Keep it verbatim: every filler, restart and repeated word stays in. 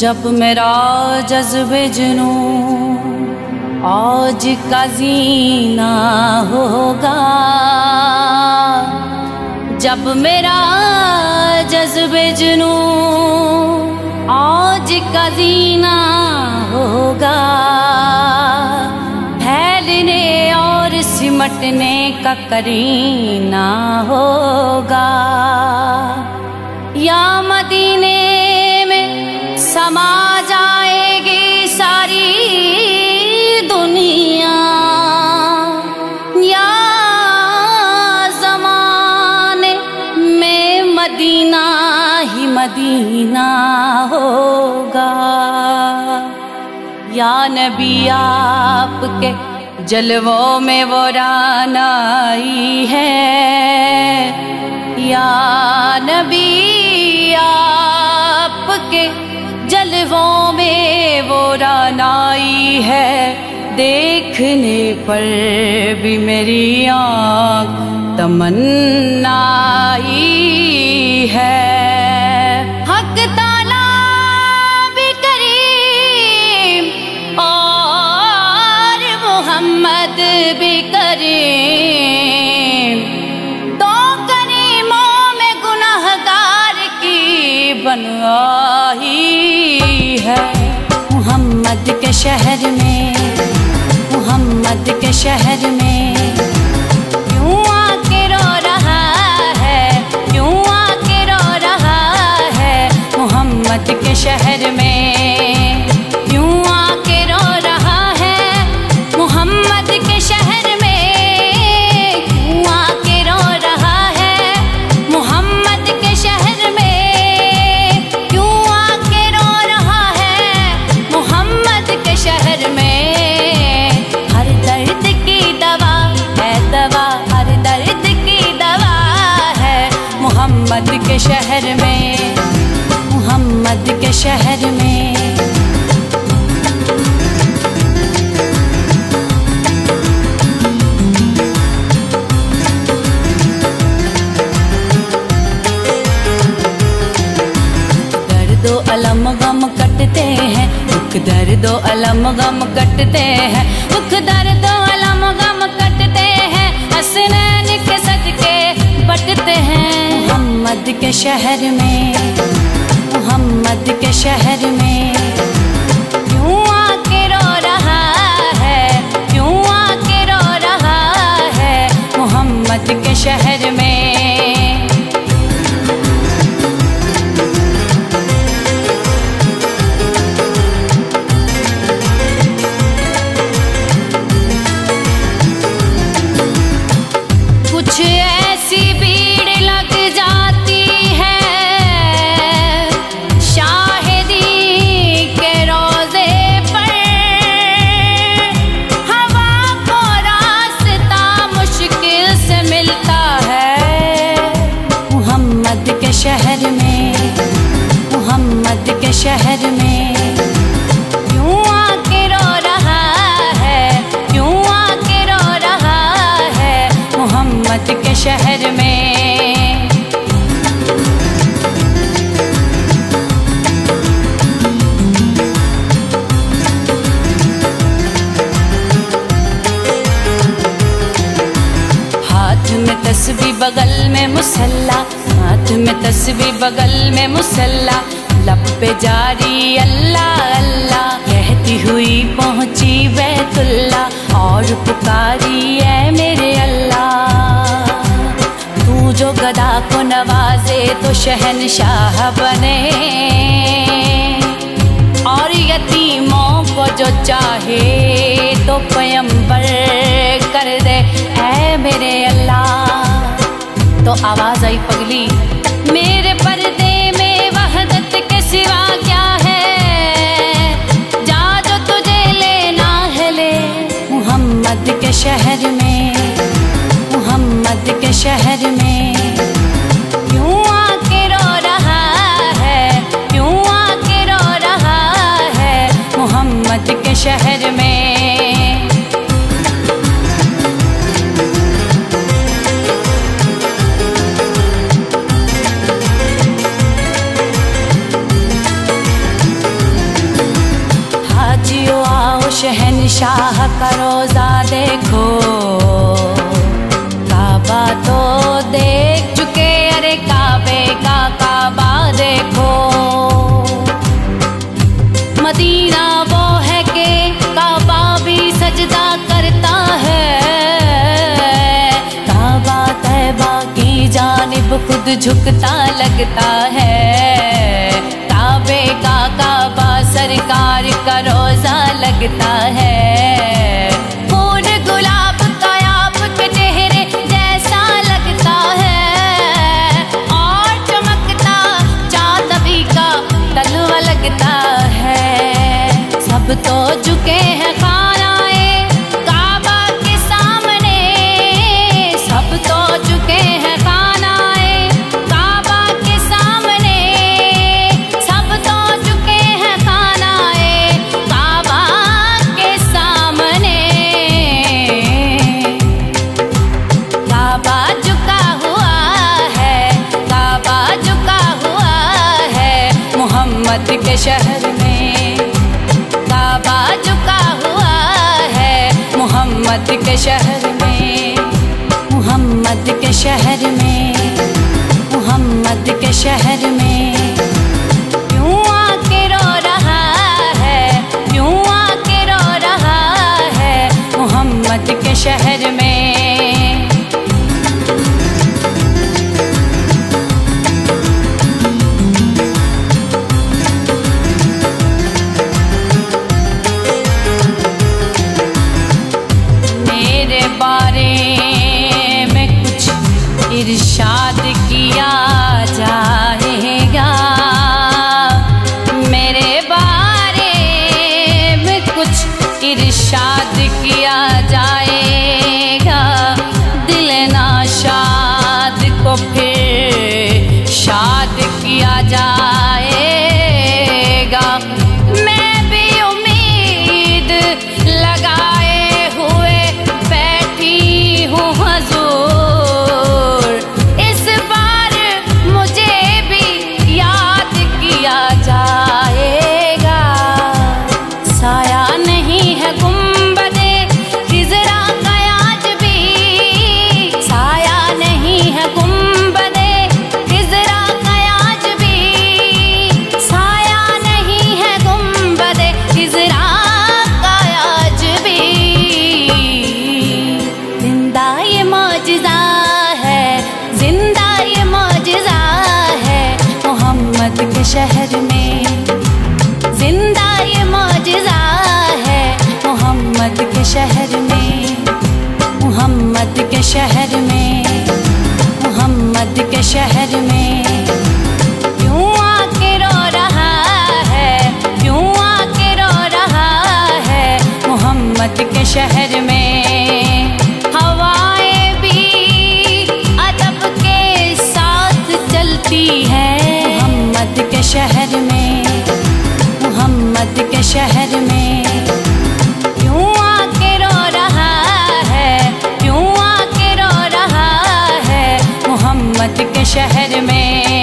जब मेरा जज्बे जुनू आज का जीना होगा, जब मेरा जज्बे जुनू आज का जीना होगा, फैलने और सिमटने का करीना होगा। या मदीने में समा जाएगी सारी दुनिया, या ज़माने में मदीना ही मदीना होगा। या नबी आपके जलवों में वो रानाई है, या नबी आपके जलवों में वो रानाई है, देखने पर भी मेरी आँख तमन्नाई है। हक ताला भी करीम और मोहम्मद भी करीम, दो करीमों में गुनाहगार की बनवाई है। मुहम्मद के शहर में, मुहम्मद के शहर में क्यों आके रो रहा है, क्यों आके रो रहा है। मुहम्मद के शहर में क्यों आके रो रहा है, मुहम्मद के शहर में क्यों आके रो रहा है। मुहम्मद के शहर में क्यों आके रो रहा है, मुहम्मद के शहर में मुहम्मद के शहर में, मुहम्मद के शहर में। दर्द ओ अलम गम कटते हैं, दुख दर्द ओ अलम गम कटते हैं, दुख दर्द ओ अलम गम कटते हैं, हसनैन के सदके बटते हैं। मुहम्मद के शहर में, मुहम्मद के शहर में क्यों आके रो रहा है, क्यों आके रो रहा है। मुहम्मद के शहर में कुछ ऐसी भीड़ लग जाती है शाहिदी के रोजे पर, हवा को रास्ता मुश्किल से मिलता है। मुहम्मद के शहर में, मुहम्मद के शहर में क्यों आके रो रहा है, क्यों आके रो रहा है। मुहम्मद के शहर में तस्बीह बगल में मुसल्ला, हाथ में तस्बीह बगल में मुसल्ला, लब पे जारी अल्लाह अल्लाह, कहती हुई पहुंची बैतुल्लाह और पुकारी है मेरे अल्लाह। तू जो गदा को नवाजे तो शहनशाह बने, और यतीमों को जो चाहे तो पैगंबर कर दे ऐ मेरे अल्लाह। तो आवाज आई पगली, मेरे पर्दे में वहदत के सिवा क्या है, जा जो तुझे लेना है ले। मुहम्मद के शहर में, मुहम्मद के शहर में क्यों आके रो रहा है, क्यों आके रो रहा है। मुहम्मद के शहर में शाह का रोजा देखो, काबा तो देख चुके, अरे काबे का काबा देखो। मदीना वो है के काबा भी सजदा करता है, काबा तैबा की जानिब खुद झुकता लगता है, काबे का काबा सरकार का रोजा लगता है। फूल गुलाब का आपके चेहरे जैसा लगता है, और चमकता चांदनी का तलवा लगता है। सब तो झुके हैं खानाए काबा के सामने, सब तो झुके हैं खानाए काबा के सामने, सब तो झुके हैं खानाए काबा के सामने। काबा झुका हुआ है, काबा झुका हुआ है मोहम्मद के शहर में, काबा झुका हुआ है मोहम्मद के शहर में, मोहम्मद के शहर में, मोहम्मद के शहर में। क्यों आके रो रहा है, क्यों आके रो रहा है मोहम्मद के शहर में। इरशाद किया जाएगा मेरे बारे में, कुछ इरशाद किया जाएगा। दिल ना शाद को फिर शाद किया जाएगा, मैं भी उम्मीद लगाए हुए बैठी हूँ हुजूर। शहर में जिंदा ये मौजज़ा है मोहम्मद के शहर में, मोहम्मद के शहर में, मोहम्मद के शहर में। क्यों आके रो रहा है, क्यों आके रो रहा है मोहम्मद के शहर में। हवाएं भी अदब के साथ चलती हैं मोहम्मद के शहर में, मोहम्मद के शहर में। क्यों आके रो रहा है, क्यों आके रो रहा है मोहम्मद के शहर में।